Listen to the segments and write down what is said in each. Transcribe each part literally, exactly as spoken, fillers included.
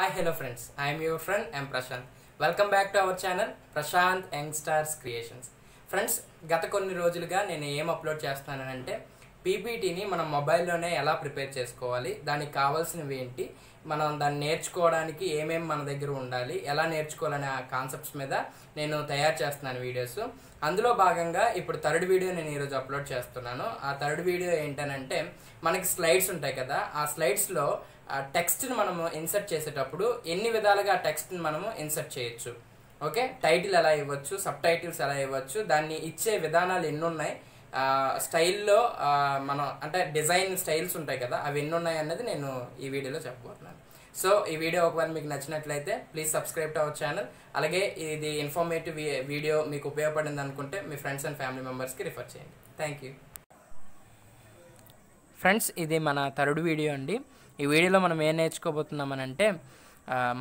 Hi, hello friends. I am your friend, I am Prasanth. Welcome back to our channel, Prasanth Youngstar's Creations. Friends, gata konni rojiluga nenu em upload chestunnanan ante P P T ni mana mobile lone ela prepare chesukovali, daniki kavalsinavi enti, manam danni nerchukovadaniki em em mana daggara undali, ela nerchukovalane aa concepts meeda nenu tayaru chestunnanu videos. Andulo bhaganga ippudu third video nenu ee roju upload chestunnanu. Aa third video entanante manaki slides untayi kada, aa slides lo aa text ni manamu insert chesetappudu enni vidhaluga aa text ni manamu insert cheyochu. Okay, title ఎలా ఇవ్వచ్చు, sub titles ఎలా ఇవ్వచ్చు, దాన్ని ఇచ్చే విధానాలు ఎన్ని ఉన్నాయి, స్టైల్లో మనం అంటే డిజైన్ స్టైల్స్ ఉంటాయి కదా, అవి ఎన్ని ఉన్నాయి అన్నది నేను ఈ వీడియోలో చెప్పబోతున్నాను. సో ఈ వీడియో ఒకవేళ మీకు నచ్చినట్లయితే please subscribe to our channel. అలాగే ఇది ఇన్ఫర్మేటివ్ వీడియో మీకు ఉపయోగపడింది అనుకుంటే మీ ఫ్రెండ్స్ అండ్ ఫ్యామిలీ మెంబర్స్కి రిఫర్ చేయండి. Thank you. ఫ్రెండ్స్, ఇది మన థర్డ్ వీడియో అండి. ఈ వీడియోలో మనం ఏం నేర్చుకోబోతున్నామనంటే,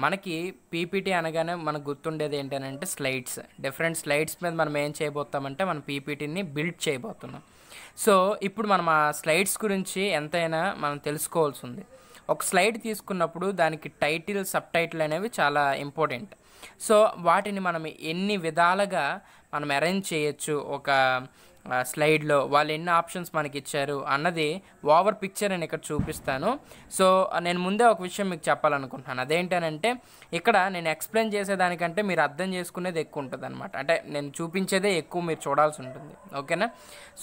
మనకి పీపీటీ అనగానే మనకు గుర్తుండేది ఏంటంటే స్లైడ్స్. డిఫరెంట్ స్లైడ్స్ మీద మనం ఏం చేయబోతామంటే మనం పీపీటీని బిల్డ్ చేయబోతున్నాం. సో ఇప్పుడు మనం ఆ స్లైడ్స్ గురించి ఎంతైనా మనం తెలుసుకోవాల్సి ఉంది. ఒక స్లైడ్ తీసుకున్నప్పుడు దానికి టైటిల్, సబ్ టైటిల్ అనేవి చాలా ఇంపార్టెంట్. సో వాటిని మనం ఎన్ని విధాలుగా మనం అరేంజ్ చేయొచ్చు, ఒక స్లైడ్లో వాళ్ళు ఎన్ని ఆప్షన్స్ మనకి ఇచ్చారు అన్నది ఓవర్ పిక్చర్ నేను ఇక్కడ చూపిస్తాను. సో నేను ముందే ఒక విషయం మీకు చెప్పాలనుకుంటున్నాను, అదేంటనంటే ఇక్కడ నేను ఎక్స్ప్లెయిన్ చేసేదానికంటే మీరు అర్థం చేసుకునేది ఎక్కువ ఉంటుంది అనమాట. అంటే నేను చూపించేదే ఎక్కువ మీరు చూడాల్సి ఉంటుంది, ఓకేనా?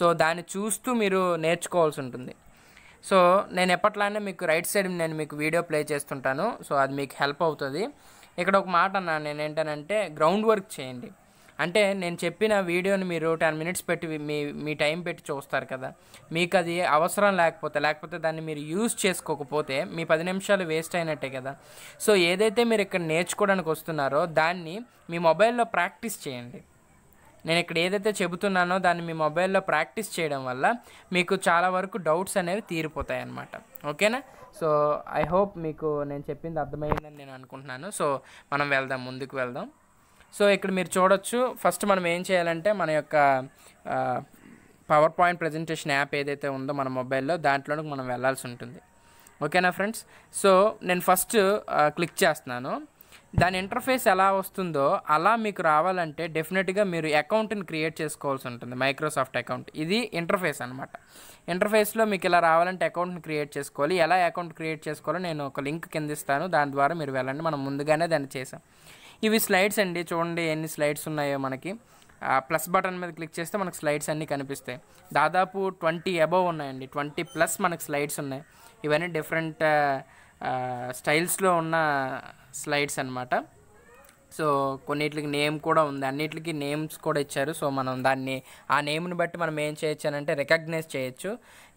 సో దాన్ని చూస్తూ మీరు నేర్చుకోవాల్సి ఉంటుంది. సో నేను ఎప్పట్లానే మీకు రైట్ సైడ్ నేను మీకు వీడియో ప్లే చేస్తుంటాను, సో అది మీకు హెల్ప్ అవుతుంది. ఇక్కడ ఒక మాట అన్నా నేనేంటనంటే, గ్రౌండ్ వర్క్ చేయండి. అంటే నేను చెప్పిన వీడియోని మీరు టెన్ మినిట్స్ పెట్టి మీ మీ టైం పెట్టి చూస్తారు కదా, మీకు అది అవసరం లేకపోతే లేకపోతే దాన్ని మీరు యూజ్ చేసుకోకపోతే మీ పది నిమిషాలు వేస్ట్ అయినట్టే కదా. సో ఏదైతే మీరు ఇక్కడ నేర్చుకోవడానికి వస్తున్నారో దాన్ని మీ మొబైల్లో ప్రాక్టీస్ చేయండి. నేను ఇక్కడ ఏదైతే చెబుతున్నానో దాన్ని మీ మొబైల్లో ప్రాక్టీస్ చేయడం వల్ల మీకు చాలా వరకు డౌట్స్ అనేవి తీరిపోతాయి అన్నమాట, ఓకేనా? సో ఐ హోప్ మీకు నేను చెప్పింది అర్థమైందని నేను అనుకుంటున్నాను. సో మనం వెళ్దాం, ముందుకు వెళ్దాం. సో ఇక్కడ మీరు చూడొచ్చు, ఫస్ట్ మనం ఏం చేయాలంటే మన యొక్క పవర్ పాయింట్ ప్రజెంటేషన్ యాప్ ఏదైతే ఉందో మన మొబైల్లో, దాంట్లోకి మనం వెళ్ళాల్సి ఉంటుంది, ఓకేనా ఫ్రెండ్స్? సో నేను ఫస్ట్ క్లిక్ చేస్తున్నాను. దాని ఇంటర్ఫేస్ ఎలా వస్తుందో అలా మీకు రావాలంటే డెఫినెట్గా మీరు అకౌంట్ని క్రియేట్ చేసుకోవాల్సి ఉంటుంది, మైక్రోసాఫ్ట్ అకౌంట్. ఇది ఇంటర్ఫేస్ అనమాట. ఇంటర్ఫేస్లో మీకు ఇలా రావాలంటే అకౌంట్ని క్రియేట్ చేసుకోవాలి. ఎలా అకౌంట్ క్రియేట్ చేసుకోవాలో నేను ఒక లింక్ కింద ఇస్తాను, దాని ద్వారా మీరు వెళ్ళండి. మనం ముందుగానే దాన్ని చేసాం. ఇవి స్లైడ్స్ అండి, చూడండి ఎన్ని స్లైడ్స్ ఉన్నాయో. మనకి ప్లస్ బటన్ మీద క్లిక్ చేస్తే మనకు స్లైడ్స్ అన్నీ కనిపిస్తాయి. దాదాపు ట్వంటీ అబవ్ ఉన్నాయండి, ట్వంటీ ప్లస్ మనకు స్లైడ్స్ ఉన్నాయి. ఇవన్నీ డిఫరెంట్ స్టైల్స్లో ఉన్న స్లైడ్స్ అన్నమాట. సో కొన్నిటికి నేమ్ కూడా ఉంది, అన్నిటికి నేమ్స్ కూడా ఇచ్చారు. సో మనం దాన్ని ఆ నేమ్ని బట్టి మనం ఏం చేయొచ్చు అని అంటే రికగ్నైజ్ చేయొచ్చు,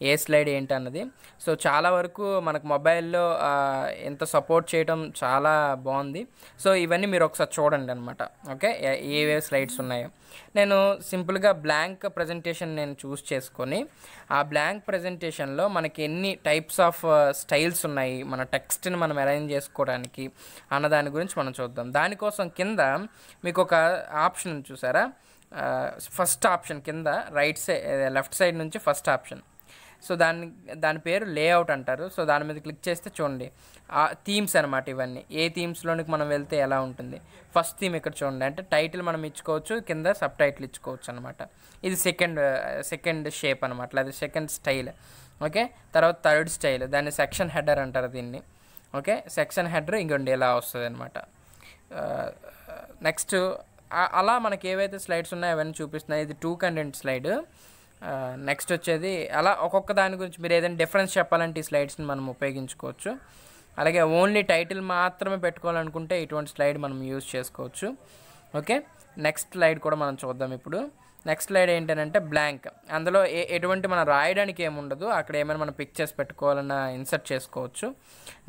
ఏ స్లైడ్ ఏంటన్నది. సో చాలా వరకు మనకు మొబైల్లో ఎంత సపోర్ట్ చేయడం చాలా బాగుంది. సో ఇవన్నీ మీరు ఒకసారి చూడండి అనమాట, ఓకే, ఏవే స్లైడ్స్ ఉన్నాయో. నేను సింపుల్గా బ్లాంక్ ప్రజెంటేషన్ నేను చూస్ చేసుకొని ఆ బ్లాంక్ ప్రజెంటేషన్లో మనకి ఎన్ని టైప్స్ ఆఫ్ స్టైల్స్ ఉన్నాయి, మన టెక్స్ట్ని మనం అరేంజ్ చేసుకోవడానికి అన్న దాని గురించి మనం చూద్దాం. దానికోసం కింద మీకు ఒక ఆప్షన్ చూసారా, ఫస్ట్ ఆప్షన్ కింద రైట్ సైడ్ లెఫ్ట్ సైడ్ నుంచి ఫస్ట్ ఆప్షన్. సో దాని దాని పేరు లేఅవుట్ అంటారు. సో దాని మీద క్లిక్ చేస్తే చూడండి ఆ థీమ్స్ అనమాట. ఇవన్నీ ఏ థీమ్స్లోనికి మనం వెళ్తే ఎలా ఉంటుంది. ఫస్ట్ థీమ్ ఇక్కడ చూడండి, అంటే టైటిల్ మనం ఇచ్చుకోవచ్చు, కింద సబ్ టైటిల్ ఇచ్చుకోవచ్చు అనమాట. ఇది సెకండ్ సెకండ్ షేప్ అనమాట, లేదా సెకండ్ స్టైల్, ఓకే. తర్వాత థర్డ్ స్టైల్, దాన్ని సెక్షన్ హెడర్ అంటారు దీన్ని, ఓకే. సెక్షన్ హెడర్ ఇంకొండి ఎలా వస్తుంది అనమాట. నెక్స్ట్ అలా మనకి ఏవైతే స్లైడ్స్ ఉన్నాయో అవన్నీ చూపిస్తున్నాయి. ఇది టూ కంటెంట్ స్లైడ్. నెక్స్ట్ వచ్చేది అలా ఒక్కొక్క దాని గురించి మీరు ఏదైనా డిఫరెన్స్ చెప్పాలంటే ఈ స్లైడ్స్ని మనం ఉపయోగించుకోవచ్చు. అలాగే ఓన్లీ టైటిల్ మాత్రమే పెట్టుకోవాలనుకుంటే ఇటువంటి స్లైడ్ మనం యూజ్ చేసుకోవచ్చు, ఓకే. నెక్స్ట్ స్లైడ్ కూడా మనం చూద్దాం ఇప్పుడు. నెక్స్ట్ స్లైడ్ ఏంటంటే బ్లాంక్, అందులో ఏ ఎటువంటి మనం రాయడానికి ఏముండదు, అక్కడ ఏమైనా మనం పిక్చర్స్ పెట్టుకోవాలన్నా ఇన్సర్ట్ చేసుకోవచ్చు.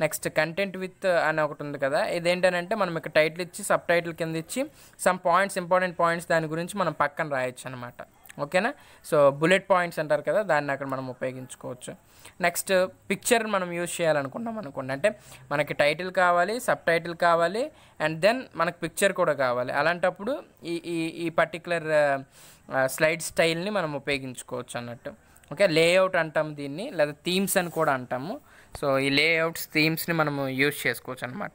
నెక్స్ట్ కంటెంట్ విత్ అని ఒకటి ఉంది కదా, ఇదేంటంటే మనం ఇక్కడ టైటిల్ ఇచ్చి సబ్ టైటిల్ కింద ఇచ్చి సమ్ పాయింట్స్, ఇంపార్టెంట్ పాయింట్స్ దాని గురించి మనం పక్కన రాయొచ్చు అనమాట, ఓకేనా? సో బుల్లెట్ పాయింట్స్ అంటారు కదా, దాన్ని అక్కడ మనం ఉపయోగించుకోవచ్చు. నెక్స్ట్ పిక్చర్ మనం యూజ్ చేయాలనుకున్నాం అనుకోండి, అంటే మనకి టైటిల్ కావాలి, సబ్ టైటిల్ కావాలి, అండ్ దెన్ మనకు పిక్చర్ కూడా కావాలి. అలాంటప్పుడు ఈ ఈ ఈ పర్టికులర్ స్లైడ్ స్టైల్ని మనం ఉపయోగించుకోవచ్చు అన్నట్టు, ఓకే. లేఅవుట్ అంటాము దీన్ని, లేదా థీమ్స్ అని కూడా అంటాము. సో ఈ లేఅవుట్ థీమ్స్ని మనము యూజ్ చేసుకోవచ్చు అనమాట.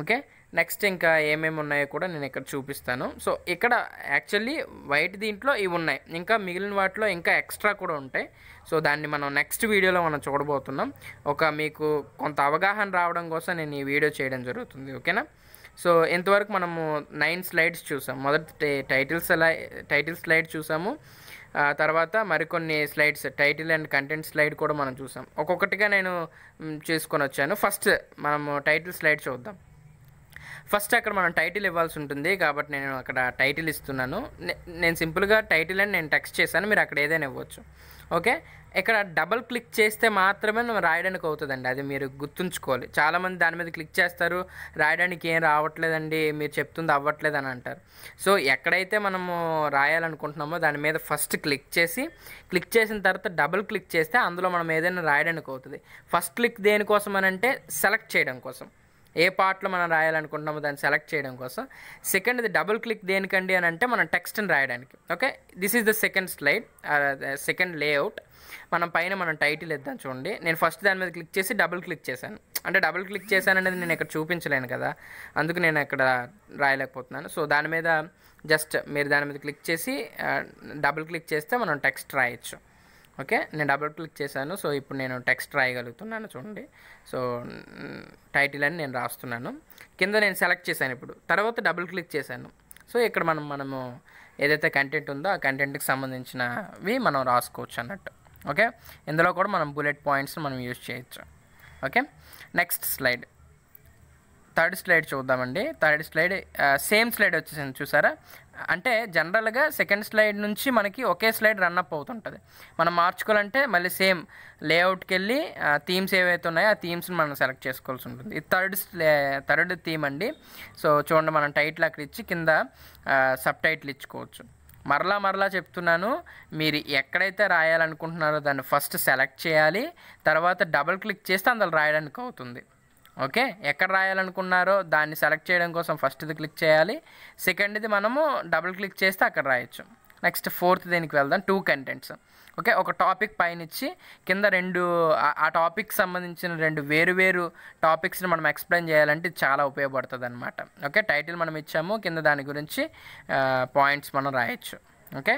ఓకే, నెక్స్ట్ ఇంకా ఏమేమి ఉన్నాయో కూడా నేను ఇక్కడ చూపిస్తాను. సో ఇక్కడ యాక్చువల్లీ వైట్ దీంట్లో ఇవి ఉన్నాయి, ఇంకా మిగిలిన వాటిలో ఇంకా ఎక్స్ట్రా కూడా ఉంటాయి. సో దాన్ని మనం నెక్స్ట్ వీడియోలో మనం చూడబోతున్నాం. ఒక మీకు కొంత అవగాహన రావడం కోసం నేను ఈ వీడియో చేయడం జరుగుతుంది. ఓకేనా? సో ఇంతవరకు మనము నైన్ స్లైడ్స్ చూసాం. మొదటి టైటిల్ స్లైడ్ టైటిల్ స్లైడ్ చూసాము, తర్వాత మరికొన్ని slides title and content slide కూడా మనం చూసాం. ఒక్కొక్కటిగా నేను చేసుకొని వచ్చాను. ఫస్ట్ మనము టైటిల్ స్లైడ్ చూద్దాం. ఫస్ట్ అక్కడ మనం టైటిల్ ఇవ్వాల్సి ఉంటుంది కాబట్టి నేను అక్కడ టైటిల్ ఇస్తున్నాను. నేను సింపుల్గా టైటిల్ అని నేను టెక్స్ట్ చేశాను, మీరు అక్కడ ఏదైనా ఇవ్వచ్చు. ఓకే, ఇక్కడ డబల్ క్లిక్ చేస్తే మాత్రమే మనం రాయడానికి అవుతుందండి, అది మీరు గుర్తుంచుకోవాలి. చాలామంది దాని మీద క్లిక్ చేస్తారు, రాయడానికి ఏం రావట్లేదండి, మీరు చెప్తుంది అవ్వట్లేదు అని అంటారు. సో ఎక్కడైతే మనము రాయాలనుకుంటున్నామో దాని మీద ఫస్ట్ క్లిక్ చేసి, క్లిక్ చేసిన తర్వాత డబల్ క్లిక్ చేస్తే అందులో మనం ఏదైనా రాయడానికి అవుతుంది. ఫస్ట్ క్లిక్ దేనికోసం అని అంటే సెలెక్ట్ చేయడం కోసం, ఏ పార్ట్లో మనం రాయాలనుకుంటున్నామో దాన్ని సెలెక్ట్ చేయడం కోసం. సెకండ్ ఇది డబుల్ క్లిక్ దేనికండి అని అంటే మనం టెక్స్ట్ని రాయడానికి. Okay, this is the second slide, second layout. మనం పైన మనం టైటిల్ ఇద్దాం చూడండి. నేను ఫస్ట్ దాని మీద క్లిక్ చేసి డబుల్ క్లిక్ చేశాను, అంటే డబుల్ క్లిక్ చేశాను అనేది నేను ఇక్కడ చూపించలేను కదా, అందుకు నేను ఇక్కడ రాయలేకపోతున్నాను. సో దాని మీద జస్ట్ మీరు దాని మీద క్లిక్ చేసి డబుల్ క్లిక్ చేస్తే మనం టెక్స్ట్ రాయొచ్చు. ఓకే, నేను డబుల్ క్లిక్ చేశాను. సో ఇప్పుడు నేను టెక్స్ట్ రాయగలుగుతున్నాను చూడండి. సో టైటిల్ అని నేను రాస్తున్నాను, కింద నేను సెలెక్ట్ చేశాను, ఇప్పుడు తర్వాత డబుల్ క్లిక్ చేశాను. సో ఇక్కడ మనం మనము ఏదైతే కంటెంట్ ఉందో ఆ కంటెంట్కి సంబంధించినవి మనం రాసుకోవచ్చు అన్నట్టు. ఓకే, ఇందులో కూడా మనం బుల్లెట్ పాయింట్స్ని మనం యూజ్ చేయొచ్చు. Okay, next slide third slide చూద్దామండి. థర్డ్ స్లైడ్ సేమ్ స్లైడ్ వచ్చేసింది చూసారా. అంటే జనరల్గా సెకండ్ స్లైడ్ నుంచి మనకి ఒకే స్లైడ్ రన్అప్ అవుతుంటుంది. మనం మార్చుకోవాలంటే మళ్ళీ సేమ్ లేఅవుట్కి వెళ్ళి థీమ్స్ ఏవైతే ఉన్నాయో ఆ థీమ్స్ని మనం సెలెక్ట్ చేసుకోవాల్సి ఉంటుంది. ఇది థర్డ్ థర్డ్ థీమ్ అండి. సో చూడండి, మనం టైటిల్ అక్కడ ఇచ్చి కింద సబ్ టైటిల్ ఇచ్చుకోవచ్చు. మరలా మరలా చెప్తున్నాను, మీరు ఎక్కడైతే రాయాలనుకుంటున్నారో దాన్ని ఫస్ట్ సెలెక్ట్ చేయాలి, తర్వాత డబల్ క్లిక్ చేస్తే అందులో రాయడానికి అవుతుంది. ఓకే, ఎక్కడ రాయాలనుకున్నారో దాన్ని సెలెక్ట్ చేయడం కోసం ఫస్ట్ ఇది క్లిక్ చేయాలి, సెకండ్ది మనము డబుల్ క్లిక్ చేస్తే అక్కడ రాయొచ్చు. నెక్స్ట్ ఫోర్త్ దీనికి వెళ్దాం, టూ కంటెంట్స్. ఓకే, ఒక టాపిక్ పైన ఇచ్చి కింద రెండు ఆ టాపిక్ సంబంధించిన రెండు వేరు వేరు టాపిక్స్ని మనం ఎక్స్ప్లెయిన్ చేయాలంటే చాలా ఉపయోగపడుతుంది అనమాట. ఓకే, టైటిల్ మనం ఇచ్చాము, కింద దాని గురించి పాయింట్స్ మనం రాయొచ్చు. ఓకే,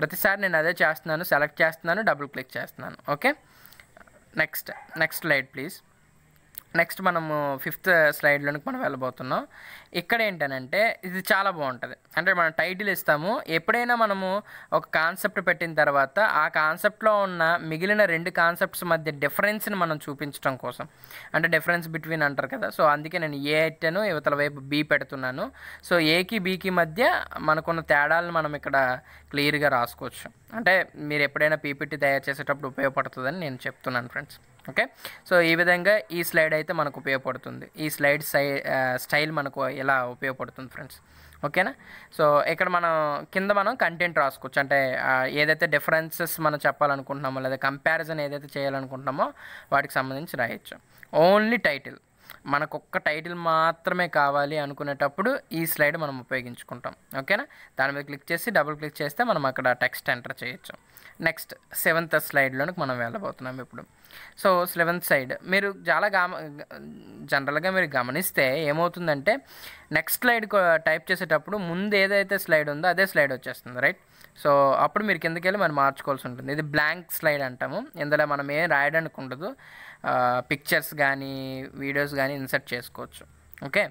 ప్రతిసారి నేను అదే చేస్తున్నాను, సెలెక్ట్ చేస్తున్నాను, డబుల్ క్లిక్ చేస్తున్నాను. Okay, next next slide please. Next మనము ఫిఫ్త్ స్లైడ్లోనికి మనం వెళ్ళబోతున్నాం. ఇక్కడ ఏంటనంటే ఇది చాలా బాగుంటుంది, అంటే మనం టైటిల్ ఇస్తాము. ఎప్పుడైనా మనము ఒక కాన్సెప్ట్ పెట్టిన తర్వాత ఆ కాన్సెప్ట్లో ఉన్న మిగిలిన రెండు కాన్సెప్ట్స్ మధ్య డిఫరెన్స్ని మనం చూపించడం కోసం, అంటే డిఫరెన్స్ బిట్వీన్ అంటారు కదా. సో అందుకే నేను ఏ పెట్టాను, ఇవతల వైపు బి పెడుతున్నాను. సో ఏకి బికి మధ్య మనకున్న తేడాలను మనం ఇక్కడ క్లియర్గా రాసుకోవచ్చు, అంటే మీరు ఎప్పుడైనా పీపీటీ తయారు చేసేటప్పుడు ఉపయోగపడుతుందని నేను చెప్తున్నాను ఫ్రెండ్స్. ఓకే, సో ఈ విధంగా ఈ స్లైడ్ అయితే మనకు ఉపయోగపడుతుంది, ఈ స్లైడ్ సై స్టైల్ మనకు ఇలా ఉపయోగపడుతుంది ఫ్రెండ్స్. ఓకేనా? సో ఇక్కడ మనం కింద మనం కంటెంట్ రాసుకోవచ్చు, అంటే ఏదైతే డిఫరెన్సెస్ మనం చెప్పాలనుకుంటున్నామో లేదా కంపారిజన్ ఏదైతే చేయాలనుకుంటున్నామో వాటికి సంబంధించి రాయొచ్చు. ఓన్లీ టైటిల్ మనకు ఒక్క టైటిల్ మాత్రమే కావాలి అనుకునేటప్పుడు ఈ స్లైడ్ మనం ఉపయోగించుకుంటాం. ఓకేనా? దాని మీద క్లిక్ చేసి డబుల్ క్లిక్ చేస్తే మనం అక్కడ టెక్స్ట్ ఎంటర్ చేయొచ్చు. నెక్స్ట్ సెవెంత్ స్లైడ్లోనికి మనం వెళ్ళబోతున్నాం ఇప్పుడు. సో సెవెంత్ స్లైడ్ మీరు చాలా గమ జనరల్గా మీరు గమనిస్తే ఏమవుతుందంటే నెక్స్ట్ స్లైడ్ టైప్ చేసేటప్పుడు ముందు ఏదైతే స్లైడ్ ఉందో అదే స్లైడ్ వచ్చేస్తుంది, రైట్? సో అప్పుడు మీరు కిందకి వెళ్ళి మనం మార్చుకోవాల్సి ఉంటుంది. ఇది బ్లాంక్ స్లైడ్ అంటాము, ఇందులో మనం ఏం రాయడానికి ఉండదు, పిక్చర్స్ కానీ వీడియోస్ కానీ ఇన్సర్ట్ చేసుకోవచ్చు. ఓకే,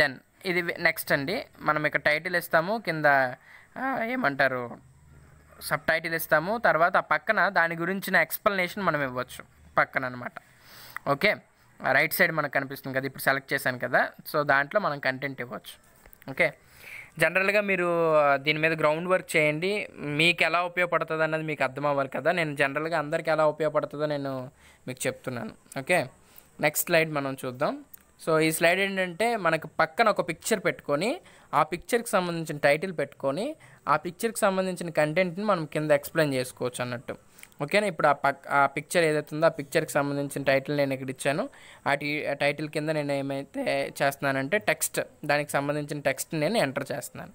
దెన్ ఇది నెక్స్ట్ అండి. మనం ఇక్కడ టైటిల్ ఇస్తాము, కింద ఏమంటారు సబ్ టైటిల్ ఇస్తాము, తర్వాత పక్కన దాని గురించిన ఎక్స్ప్లెనేషన్ మనం ఇవ్వచ్చు పక్కన అనమాట. ఓకే, రైట్ సైడ్ మనకు కనిపిస్తుంది కదా, ఇప్పుడు సెలెక్ట్ చేశాను కదా, సో దాంట్లో మనం కంటెంట్ ఇవ్వచ్చు. ఓకే, జనరల్గా మీరు దీని మీద గ్రౌండ్ వర్క్ చేయండి, మీకు ఎలా ఉపయోగపడుతుంది అన్నది మీకు అర్థం అవ్వాలి కదా. నేను జనరల్గా అందరికీ ఎలా ఉపయోగపడుతుందో నేను మీకు చెప్తున్నాను. ఓకే, నెక్స్ట్ స్లైడ్ మనం చూద్దాం. సో ఈ స్లైడ్ ఏంటంటే మనకు పక్కన ఒక పిక్చర్ పెట్టుకొని ఆ పిక్చర్కి సంబంధించిన టైటిల్ పెట్టుకొని ఆ పిక్చర్కి సంబంధించిన కంటెంట్ని మనం కింద ఎక్స్ప్లెయిన్ చేసుకోవచ్చు అన్నట్టు. ఓకేనా? ఇప్పుడు ఆ పక్ ఆ పిక్చర్ ఏదైతే ఉందో ఆ పిక్చర్కి సంబంధించిన టైటిల్ నేను ఇక్కడ ఇచ్చాను. ఆ టైటిల్ కింద నేను ఏమైతే చేస్తున్నానంటే టెక్స్ట్, దానికి సంబంధించిన టెక్స్ట్ నేను ఎంటర్ చేస్తున్నాను.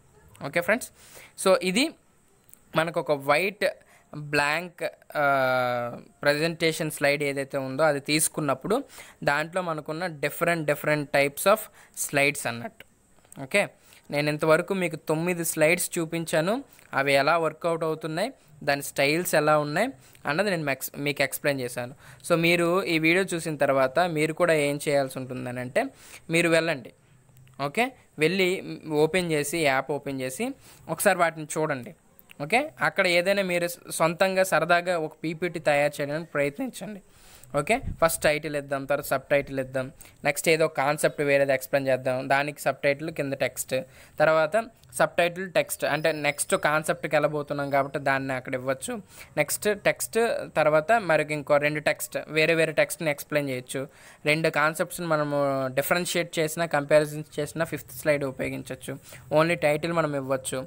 ఓకే ఫ్రెండ్స్, సో ఇది మనకు ఒక white blank uh, presentation slide edaithe undo adi teeskunnappudu dantlo manakunna different different types of slides annattu. Okay, nenu intavaraku meeku nine slides chupinchanu, avi ela work out avutunnayi, dani styles ela unnayi annadi nenu meeku explain chesanu. So meeru ee video chusin tarvata meeru kuda em cheyalsi untundani ante meeru vellandi. Okay, velli open chesi app open chesi okkari vaatini chudandi. Okay, అక్కడ ఏదైనా మీరు సొంతంగా సరదాగా ఒక PPT తయారు చేయడానికి ప్రయత్నించండి. Okay, first title ఇద్దాం, తర్వాత సబ్ టైటిల్ ఇద్దాం, నెక్స్ట్ ఏదో కాన్సెప్ట్ వేరేది ఎక్స్ప్లెయిన్ చేద్దాం, దానికి సబ్ టైటిల్ కింద టెక్స్ట్, తర్వాత సబ్ టైటిల్ టెక్స్ట్, అంటే నెక్స్ట్ కాన్సెప్ట్కి వెళ్ళబోతున్నాం కాబట్టి దాన్ని అక్కడ ఇవ్వచ్చు. నెక్స్ట్ టెక్స్ట్, తర్వాత మరొక ఇంకో రెండు టెక్స్ట్, వేరే వేరే టెక్స్ట్ని ఎక్స్ప్లెయిన్ చేయొచ్చు. రెండు కాన్సెప్ట్స్ని మనము డిఫరెన్షియేట్ చేసిన, కంపారిజన్స్ చేసిన ఫిఫ్త్ స్లైడ్ ఉపయోగించవచ్చు. ఓన్లీ టైటిల్ మనం ఇవ్వచ్చు.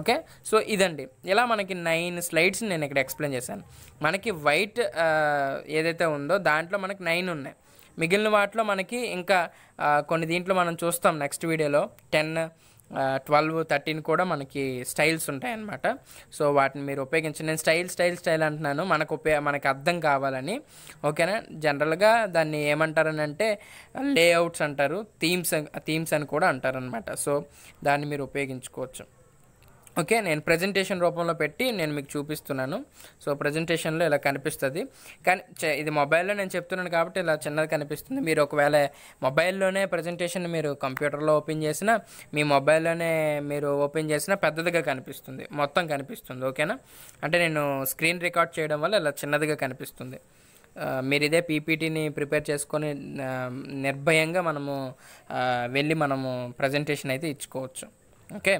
ఓకే, సో ఇదండి, ఇలా మనకి నైన్ స్లైడ్స్ నేను ఇక్కడ ఎక్స్ప్లెయిన్ చేశాను. మనకి వైట్ ఏదైతే ఉందో దాంట్లో మనకి నైన్ ఉన్నాయి, మిగిలిన వాటిలో మనకి ఇంకా కొన్ని దీంట్లో మనం చూస్తాం నెక్స్ట్ వీడియోలో టెన్ ట్వెల్వ్ థర్టీన్ కూడా మనకి స్టైల్స్ ఉంటాయన్నమాట. సో వాటిని మీరు ఉపయోగించండి. నేను స్టైల్ స్టైల్ స్టైల్ అంటున్నాను, మనకు ఉపయోగ మనకు అర్థం కావాలని. ఓకేనా, జనరల్గా దాన్ని ఏమంటారని అంటే లేఅవుట్స్ అంటారు, థీమ్స్ థీమ్స్ అని కూడా అంటారనమాట. సో దాన్ని మీరు ఉపయోగించుకోవచ్చు. ఓకే, నేను ప్రజెంటేషన్ రూపంలో పెట్టి నేను మీకు చూపిస్తున్నాను. సో ప్రజెంటేషన్లో ఇలా కనిపిస్తుంది, కానీ ఇది మొబైల్లో నేను చెప్తున్నాను కాబట్టి ఇలా చిన్నది కనిపిస్తుంది. మీరు ఒకవేళ మొబైల్లోనే ప్రజెంటేషన్ మీరు కంప్యూటర్లో ఓపెన్ చేసినా, మీ మొబైల్లోనే మీరు ఓపెన్ చేసినా పెద్దదిగా కనిపిస్తుంది, మొత్తం కనిపిస్తుంది. ఓకేనా, అంటే నేను స్క్రీన్ రికార్డ్ చేయడం వల్ల ఇలా చిన్నదిగా కనిపిస్తుంది. మీరు ఇదే పీపీటీని ప్రిపేర్ చేసుకొని నిర్భయంగా మనము వెళ్ళి మనము ప్రజెంటేషన్ అయితే ఇచ్చుకోవచ్చు. ఓకే,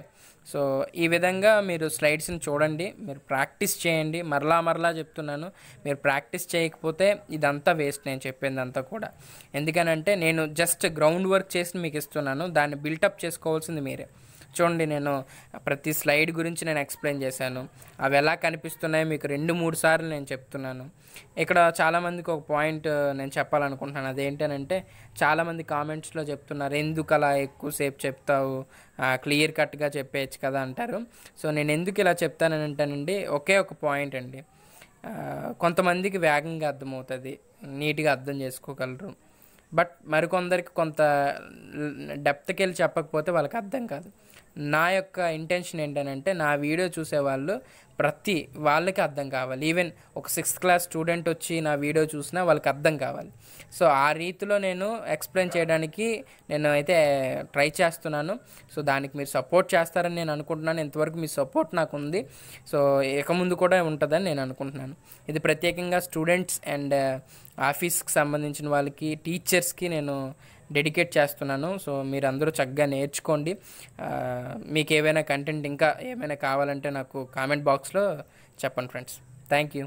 సో ఈ విధంగా మీరు స్లైడ్స్ని చూడండి, మీరు ప్రాక్టీస్ చేయండి. మరలా మరలా చెప్తున్నాను, మీరు ప్రాక్టీస్ చేయకపోతే ఇదంతా వేస్ట్, నేను చెప్పేదంతా కూడా. ఎందుకనంటే నేను జస్ట్ గ్రౌండ్ వర్క్ చేసి మీకు ఇస్తున్నాను, దాన్ని బిల్టప్ చేసుకోవాల్సింది మీరే. చూడండి, నేను ప్రతి స్లైడ్ గురించి నేను ఎక్స్ప్లెయిన్ చేశాను, అవి ఎలా కనిపిస్తున్నాయో మీకు రెండు మూడు సార్లు నేను చెప్తున్నాను. ఇక్కడ చాలామందికి ఒక పాయింట్ నేను చెప్పాలనుకుంటున్నాను, అదేంటనంటే చాలామంది కామెంట్స్లో చెప్తున్నారు ఎందుకు అలా ఎక్కువసేపు చెప్తావు, క్లియర్ కట్గా చెప్పేయచ్చు కదా అంటారు. సో నేను ఎందుకు ఇలా చెప్తానని అంటానండి, ఒకే ఒక పాయింట్ అండి, కొంతమందికి వేగంగా అర్థమవుతుంది, నీట్గా అర్థం చేసుకోగలరు, బట్ మరికొందరికి కొంత డెప్త్కి వెళ్ళి చెప్పకపోతే వాళ్ళకి అర్థం కాదు. నా యొక్క ఇంటెన్షన్ ఏంటనంటే నా వీడియో చూసేవాళ్ళు ప్రతి వాళ్ళకి అర్థం కావాలి. ఈవెన్ ఒక సిక్స్త్ క్లాస్ స్టూడెంట్ వచ్చి నా వీడియో చూసినా వాళ్ళకి అర్థం కావాలి. సో ఆ రీతిలో నేను ఎక్స్ప్లెయిన్ చేయడానికి నేను అయితే ట్రై చేస్తున్నాను. సో దానికి మీరు సపోర్ట్ చేస్తారని నేను అనుకుంటున్నాను. ఇంతవరకు మీ సపోర్ట్ నాకు ఉంది, సో ఇక ముందు కూడా ఉంటుందని నేను అనుకుంటున్నాను. ఇది ప్రత్యేకంగా స్టూడెంట్స్ అండ్ ఆఫీస్కి సంబంధించిన వాళ్ళకి, టీచర్స్కి నేను డెడికేట్ చేస్తున్నాను. సో మీరు అందరూ చక్కగా నేర్చుకోండి. మీకు ఏవైనా కంటెంట్ ఇంకా ఏమైనా కావాలంటే నాకు కామెంట్ బాక్స్లో చెప్పండి ఫ్రెండ్స్. Thank you.